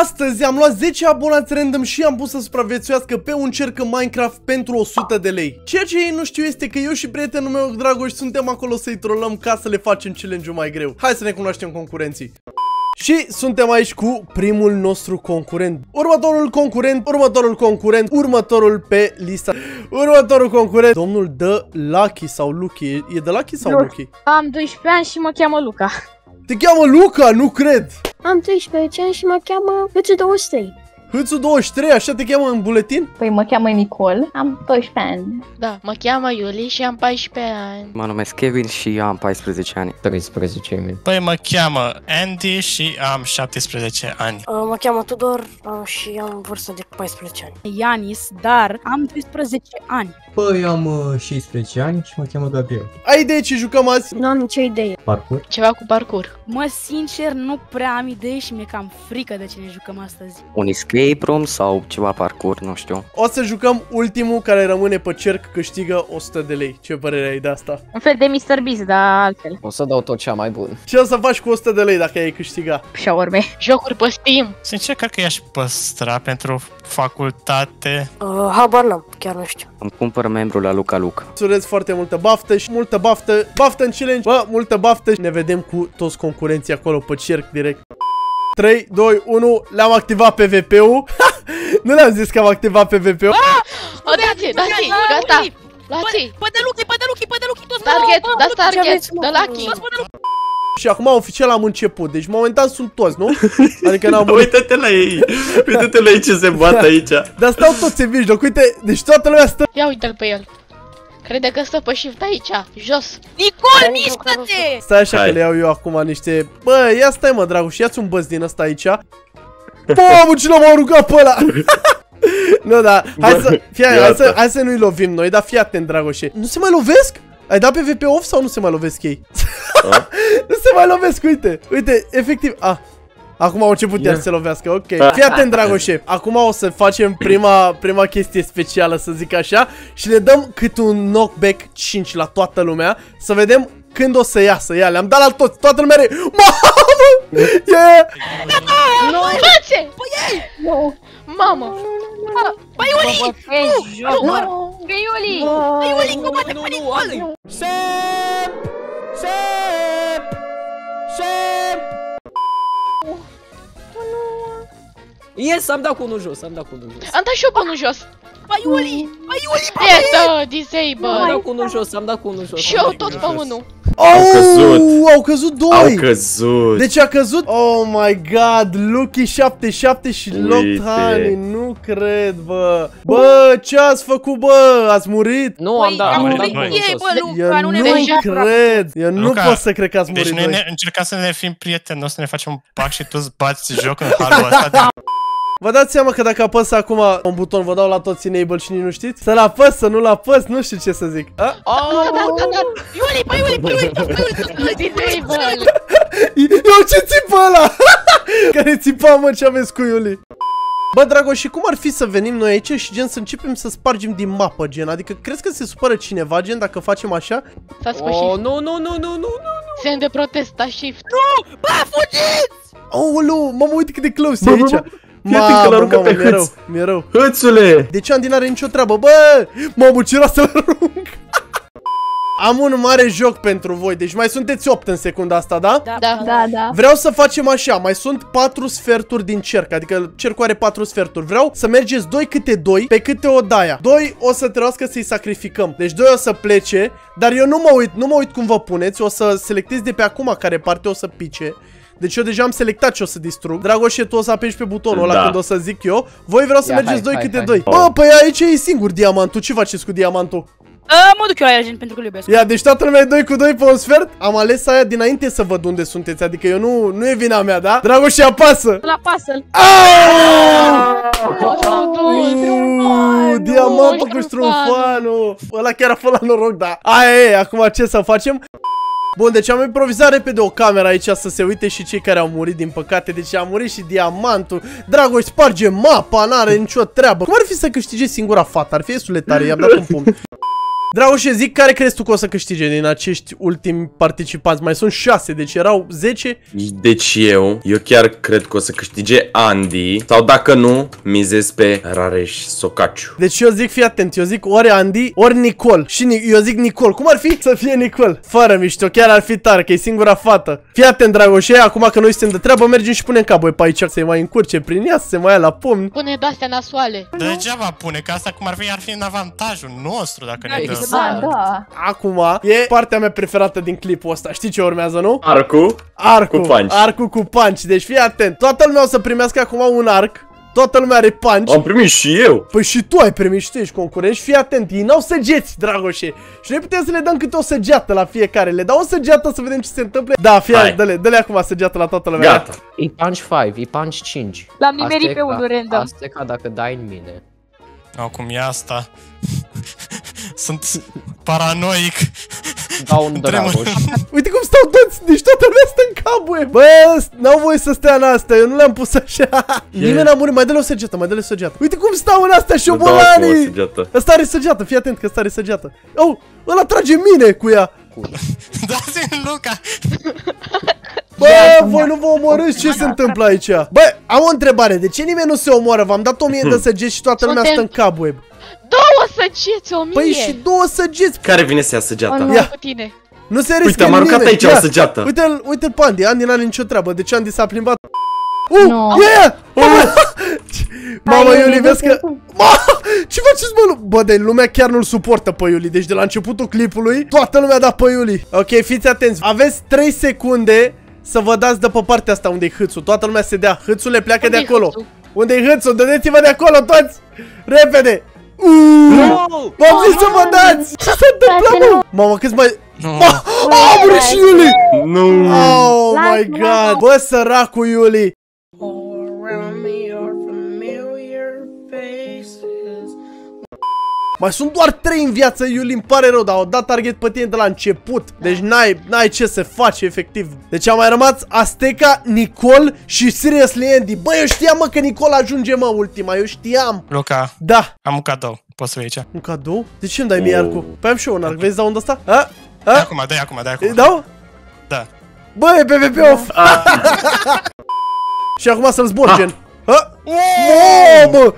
Astăzi am luat 10 abonați random și am pus să supraviețuiască pe un cerc în Minecraft pentru 100 de lei. Ceea ce ei nu știu este că eu și prietenul meu Dragoș suntem acolo să-i trollăm ca să le facem challenge-ul mai greu. Hai să ne cunoaștem concurenții. Și suntem aici cu primul nostru concurent. Următorul pe lista. Următorul concurent, domnul de Lucky sau Lucky. E de Lucky sau Lucky? Am 12 ani și mă cheamă Luca. Te cheamă Luca? Nu cred! Am 13 ani și mă cheamă Hâțu 23. Hâțu 23? Așa te cheamă în buletin? Păi mă cheamă Nicol, am 12 ani. Da, mă cheamă Iulie și am 14 ani. Mă numesc Kevin și am 14 ani. 13 ani. Păi mă cheamă Andy și am 17 ani. Mă cheamă Tudor și am vârstă de 14 ani. Ianis, dar am 13 ani. Păi am 16 ani și mă cheamă Gabriel. Ai idee ce jucăm azi? Nu am nicio idee. Parcur? Ceva cu parcur. Mă, sincer, nu prea am idee și mi-e cam frică de ce ne jucăm astăzi. Un escape room sau ceva parcur, nu știu. O să jucăm ultimul care rămâne pe cerc câștigă 100 de lei. Ce părere ai de asta? Un fel de Mr. Beast, dar altfel. O să dau tot cea mai bună. Ce o să faci cu 100 de lei dacă ai câștiga? Shawarme. Jocuri pe Steam. Sincer, cred că i-aș păstra pentru facultate. Habar n-am, chiar nu știu. Îmi cumpăr membru la Luca Luca. Îți urez foarte multă baftă și multă baftă. Baftă în challenge, bă, multă baftă. Ne vedem cu toți concurenții acolo pe cerc direct. 3, 2, 1, le-am activat PVP-ul. Nu le-am zis că am activat PVP-ul. Dați-i, dați-i, gata. Dați-i. Pădăluchi, toți Target. Și acum oficial am început, deci momentan sunt toți, nu? Adică n-am... Uită-te la ei, uită-te la ei ce se bat aici. Dar stau toți în mijloc, uite, deci toată lumea stă... Ia uite-l pe el, crede că stă pe shift aici, jos. Nicol, mișcă-te! Stai așa. Hai că le iau eu acum niște... Bă, ia stai mă, Dragoș, ia-ți un băț din ăsta aici. Bă, ce l-am rugat pe ăla! Nu, da, hai să nu-i lovim noi, dar fii atent, Dragoșe. Nu se mai lovesc? Ai dat PVP off sau nu se mai lovesc ei? Nu se mai lovesc, uite. Uite, efectiv, acum au început iar să se lovească, ok. Fii atent, Dragoșe. Acum o să facem prima chestie specială, să zic așa. Și le dăm cât un knockback 5 la toată lumea. Să vedem când o să iasă. Ia, le-am dat la toți, toată lumea. Mamă! Yeah! Nu! Mamă! Băi, Iuli! Nu! Băi, Iuli! Băi, Iuli, cum bate pe Nicol! Sep! Sep! Sep! Yes, am dat cu unul jos, am dat cu unul jos. Am dat și eu pe unul jos. Băi, Iuli! Băi, Iuli, băi! Iată, disable! Am dat cu unul jos, am dat cu unul jos. Și eu tot pe unul. Au căzut! Au căzut doi! Au căzut! Deci a căzut? Oh my god! Lucky 77 și Loctani! Nu cred, bă! Bă, ce ați făcut, bă? Ați murit? Nu, am dat! Am murit ei, bă, Luca! Nu cred! Eu nu pot să cred că ați murit. Deci noi încercam să ne fim prieteni, nu o să ne facem un pact și tu îți bați joc în halul ăsta. Vă dați seama că dacă apăs acum un buton, vă dau la toți enable și nici nu știți? Să-l apăs, să nu-l apăs, nu știu ce să zic. Iuli, băi, Iuli! Eu ce țipă ăla? Care țipa, mă, ce aveți cu Iuli? Bă, Dragoș, și cum ar fi să venim noi aici și gen să începem să spargem din mapă, gen? Adică crezi că se supără cineva, gen, dacă facem așa? Oh, nu! Semn de protest, da, shift. Nu! Bă, fugiți! Aoleu, mamă, uite cât de close e aici. Mamă, mi-e rău, mi-e rău. Hâțule! Deci Andy n-are nicio treabă, bă! Mamă, ce era să-l arunc! Am un mare joc pentru voi, deci mai sunteți 8 în secunda asta, da? Da. Vreau să facem așa, mai sunt 4 sferturi din cerc, adică cercul are 4 sferturi. Vreau să mergeți 2 câte 2, pe câte o daia. 2 o să trebuiască să-i sacrificăm, deci 2 o să plece, dar eu nu mă uit cum vă puneți, o să selectez de pe acum care parte o să pice. Deci eu deja am selectat ce o să distrug. Dragoșe, tu o să apeși pe butonul ăla când o să zic eu. Voi vreau să mergeți 2 câte 2. Bă, păi aici e singur diamantul. Ce faceți cu diamantul? Mă duc eu la el, pentru că-l iubesc. Ia, deci toată lumea e 2 cu 2 pe un sfert. Am ales aia dinainte să văd unde sunteți. Adică eu nu e vina mea, da? Dragoșe, apasă! Apasă-l! Diamantul cu strunfanul! Ăla chiar a fost la noroc, da. Aia e, acum ce să facem? Bun, deci am improvizat repede o cameră aici să se uite și cei care au murit, din păcate. Deci a murit și diamantul. Dragoș sparge mapa, n-are nicio treabă. Cum ar fi să câștige singura fata? Ar fi esuletare, i-am dat un punct. Dragoș, zic, care crezi tu că o să câștige din acești ultimi participanți? Mai sunt 6, deci erau 10. Deci eu chiar cred că o să câștige Andy. Sau dacă nu, mizez pe Rareș Socaciu. Deci eu zic, fii atent, eu zic ori Andy, ori Nicol. Și eu zic Nicol. Cum ar fi să fie Nicol? Fără mișto, chiar ar fi tare, că e singura fată. Fii atent, Dragoș, acum că noi suntem de treabă, mergem și punem caboi pe aici. Se mai încurce prin ea, se mai ia la pumn. Pune de-astea nasoale. Degeaba pune, că asta cum ar fi în avantajul nostru dacă ne dă. Da, da. Acum e partea mea preferată din clipul ăsta. Știi ce urmează, nu? Arcul cu punch. Arcul cu punch. Deci fii atent. Toată lumea o să primească acum un arc. Toată lumea are punch. Am primit și eu. Păi și tu ai primit și tu ești concurent. Fii atent, ei n-au săgeți, Dragoșe. Și noi putem să le dăm câte o săgeată la fiecare. Le dau o săgeată să vedem ce se întâmplă. Da, fii atent, dă-le acum săgeată la toată lumea. Gata. E punch 5, e punch 5. L-am nimerit pe unul random. Asta e ca dacă dai în mine. Acum e asta. Sunt paranoic. Dau un Dragoș. Uite cum stau toți, deci toată lumea stă în cabuie. Bă, n-au voie să stea în asta, eu nu le-am pus așa. Nimeni n-a murit, mai dă-le o săgeată, mai dă-le o săgeată. Uite cum stau în astea șobolanii. Ăsta are săgeată, fii atent că ăsta are săgeată. Au, ăla trage mine cu ea. Dați-mi Luca. Bă, voi nu vă omorâți, ce se întâmplă aici? Bă, am o întrebare, de ce nimeni nu se omoară? V-am dat 1000 de săgeți și toată lumea stă în cabuie. 2 săgeți, 1000! Păi și 2 săgeți! Care vine să ia săgeata? Ia. Cu tine. Nu se riscă. Uite, am aruncat aici o săgeată. Uite-l pe Andy, Andy n-are nicio treabă, deci Andy s-a plimbat. No. Yeah! Mama, Iuli, vezi că... Ce faceți, mă? Bă, de lumea chiar nu-l suportă pe Iuli. Deci de la începutul clipului, toată lumea a dat pe Iuli. Ok, fiți atenți. Aveți 3 secunde să vă dați de pe partea asta unde e hâțul. Toată lumea se dea. Hâțul le pleacă de acolo. Unde e hâțul? Dădeți-vă de acolo toți! Repede! V-am zis să vă dați! Ce s-a întâmplat, mă? Mamă, câți mai... A murit și Iuli! Oh my god! Bă, săracul Iuli! Mai sunt doar 3 în viață, Iuli, îmi pare rău, dar au dat target pe tine de la început. Deci n-ai ce să faci, efectiv. Deci a mai rămas Azteca, Nicol și Seriously Andy. Bă, eu știam, mă, că Nicol ajunge, mă, ultima, eu știam. Luca, da. Am un cadou, poți să vei aici. Un cadou? De ce îmi dai mie arcul? Păi am și eu un arc, vezi, dau unde asta? Dai acum. Dau? Da. Bă, e PvP off. Și acum să-l zbor, gen. Mamă!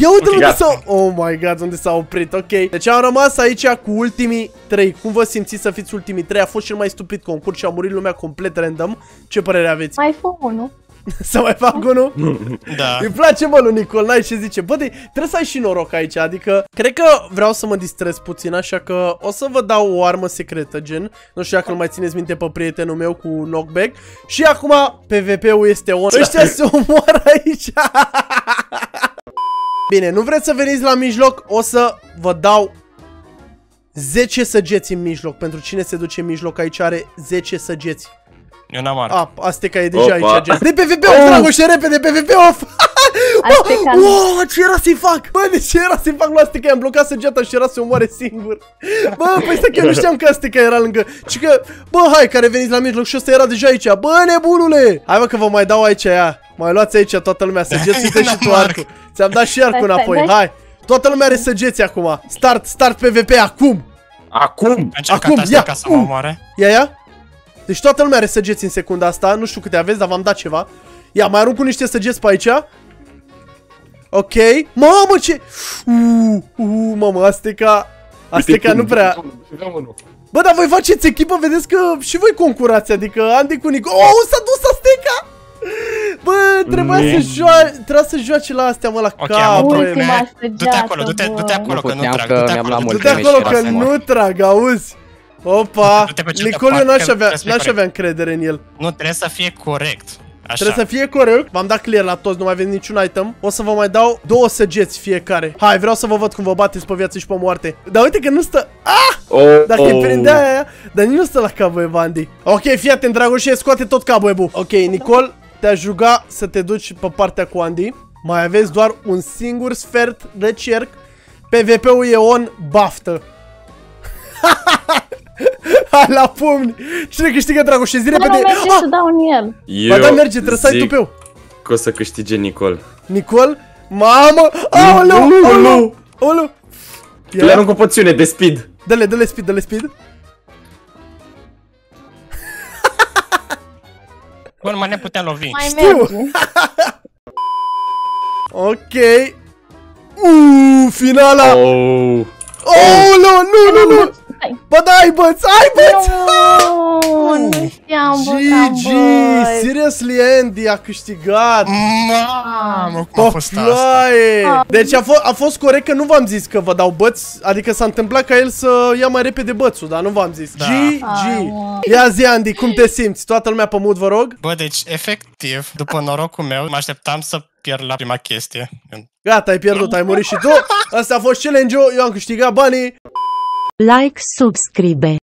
Ia uite-l să... Oh my god, unde s-a oprit, ok. Deci am rămas aici cu ultimii 3. Cum vă simțiți să fiți ultimii 3? A fost cel mai stupid concurs și a murit lumea complet random. Ce părere aveți? Mai fă unul. Să mai fac unul? Da. Îmi place, mă, lui Nicol, n-ai ce zice. Bă, trebuie să ai și noroc aici, adică cred că vreau să mă distrez puțin, așa că o să vă dau o armă secretă, gen. Nu știu dacă îl mai țineți minte pe prietenul meu cu knockback. Și acum PvP-ul este on. Ăștia se omoară aici. Bine, nu vreți să veniți la mijloc, o să vă dau 10 săgeți în mijloc. Pentru cine se duce în mijloc aici are 10 săgeți. Eu n-am arc. A, Azteca e deja aici, gen. De PvP off, Dragoșe, repede, PvP off! Wow, ce era să-i fac? Bă, de ce era să-i fac lui Azteca? I-am blocat săgeata și era să omoare singur. Bă, păi stai că eu nu știam că Azteca era lângă. Ci că, bă, hai, care veniți la mijloc și ăsta era deja aici. Bă, nebunule! Hai, mă, că vă mai dau aici aia. Mai luați aici toată lumea, săgeți, uite și tu arcul. Ți-am dat și arcul înapoi, hai. Toată lumea are săgeți acum. Start PvP, acum! Acum, ia! Ia! Deci toată lumea are săgeți în secunda asta, nu știu câte aveți, dar v-am dat ceva. Ia, mai arunc cu niște săgeți pe aici. Ok. Mamă, ce... mamă, Azteca nu prea... Bă, dar voi faceți echipă, vedeți că și voi concurați, adică Andy cu Nicol... Oh, s-a dus Azteca! Bă, trebuia să joace la astea, mă, la cap. Du-te acolo, du-te acolo că nu trag. Du-te acolo că nu trag, auzi? Opa, Nicol, eu n-aș avea încredere în el. Nu, trebuie să fie corect. Așa. Trebuie să fie corect. V-am dat clear la toți, nu mai aveți niciun item. O să vă mai dau 2 săgeți fiecare. Hai, vreau să vă văd cum vă bateți pe viață și pe moarte. Dar uite că nu stă... Dacă îi prindea aia, dar nici nu stă la caboeb, Andy. Ok, fii atent, Dragoșe, scoate tot caboebul. Ok, Nicol, te-aș ruga să te duci pe partea cu Andy. Mai aveți doar un singur sfert de cerc. PvP-ul e on, baftă. Hai la pumni! Cine câștigă, Dragoș? Zi repede! Nu merge să dau în el! Ba da, merge, trebuie să ai tupeu! Că o să câștige Nicol. Nicol? Mamă! Aoleu! Le arunc o poțiune de speed! Dă-le, dă-le speed, dă-le speed. Bun, mă, ne putea lovi. Mai merge. Ok. Finala. Oh, nu, nu, nu. Bă, dai, băț, ai, băț. Nu știam, bă, GG, seriously, Andy a câștigat. Mamă, cum a fost asta? Deci a fost corect că nu v-am zis că vă dau băți. Adică s-a întâmplat ca el să ia mai repede bățul, dar nu v-am zis. GG. Ia zi, Andy, cum te simți? Toată lumea pe mut, vă rog. Bă, deci, efectiv, după norocul meu, mă așteptam să pierd la prima chestie. Gata, ai pierdut, ai murit și tu. Asta a fost challenge-ul, eu am câștigat banii. Like, subscribe.